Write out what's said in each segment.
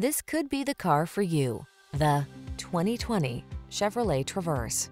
This could be the car for you. The 2020 Chevrolet Traverse.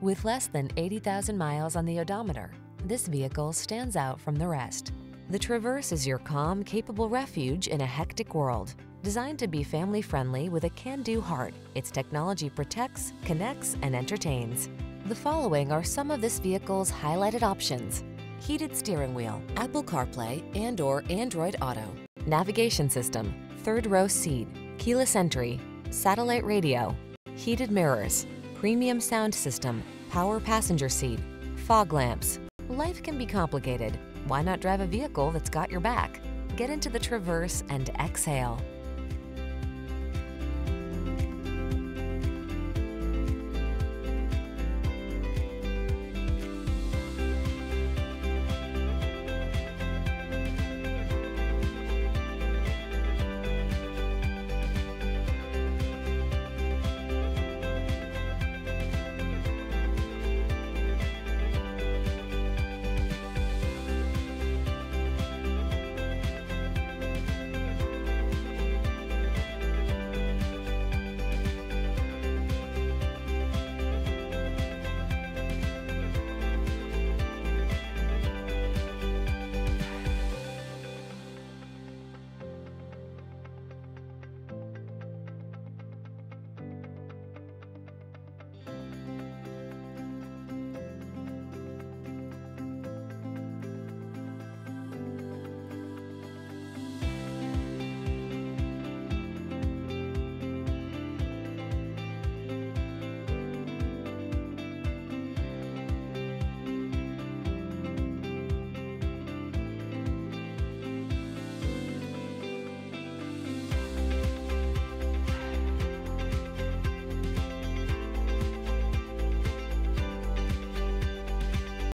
With less than 80,000 miles on the odometer, this vehicle stands out from the rest. The Traverse is your calm, capable refuge in a hectic world. Designed to be family-friendly with a can-do heart, its technology protects, connects, and entertains. The following are some of this vehicle's highlighted options: heated steering wheel, Apple CarPlay and/or Android Auto, navigation system, third-row seat, keyless entry, satellite radio, heated mirrors, premium sound system, power passenger seat, fog lamps. Life can be complicated. Why not drive a vehicle that's got your back? Get into the Traverse and exhale.